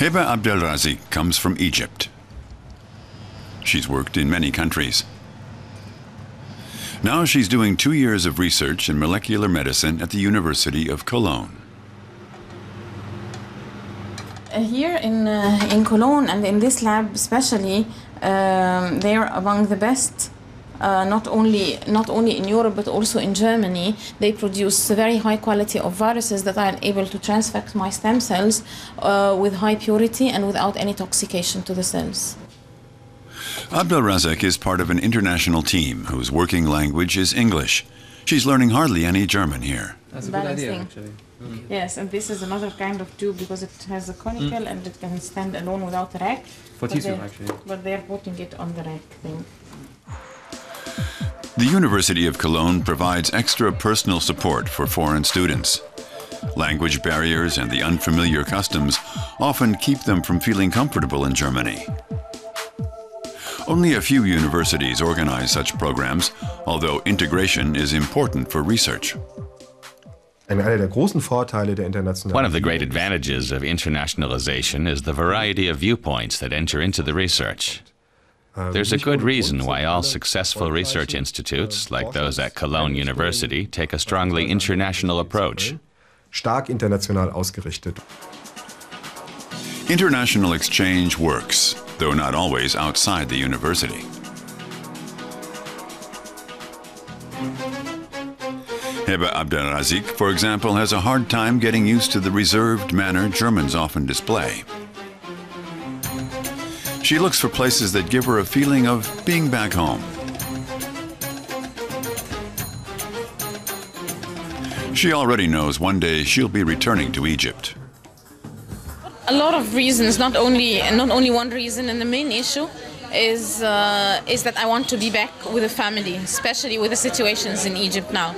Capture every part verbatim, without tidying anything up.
Heba Abdelrazik comes from Egypt. She's worked in many countries. Now she's doing two years of research in molecular medicine at the University of Cologne. Here in, uh, in Cologne and in this lab especially, um, they're among the best. Uh, not only not only in Europe but also in Germany, they produce very high quality of viruses that are able to transfect my stem cells uh, with high purity and without any toxication to the cells. Abdelrazik is part of an international team whose working language is English. She's learning hardly any German here. That's a good idea, actually. Mm. Yes, and this is another kind of tube because it has a conical mm. and it can stand alone without a rack. For tissue, actually. But they're putting it on the rack thing. The University of Cologne provides extra personal support for foreign students. Language barriers and the unfamiliar customs often keep them from feeling comfortable in Germany. Only a few universities organize such programs, although integration is important for research. One of the great advantages of internationalization is the variety of viewpoints that enter into the research. There's a good reason why all successful research institutes, like those at Cologne University, take a strongly international approach. International exchange works, though not always outside the university. Heba Abdelrazik, for example, has a hard time getting used to the reserved manner Germans often display. She looks for places that give her a feeling of being back home. She already knows one day she'll be returning to Egypt. A lot of reasons, not only not only one reason, and the main issue is uh, is that I want to be back with a family, especially with the situations in Egypt now.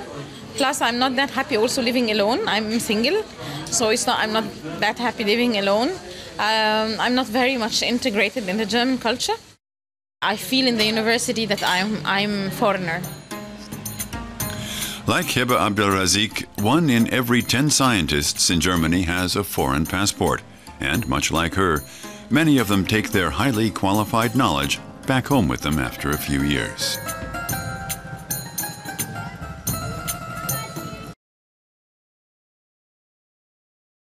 Plus, I'm not that happy also living alone. I'm single, so it's not, I'm not that happy living alone. Um, I'm not very much integrated in the German culture. I feel in the university that I'm, I'm a foreigner. Like Heba Abdelrazik, one in every ten scientists in Germany has a foreign passport. And much like her, many of them take their highly qualified knowledge back home with them after a few years.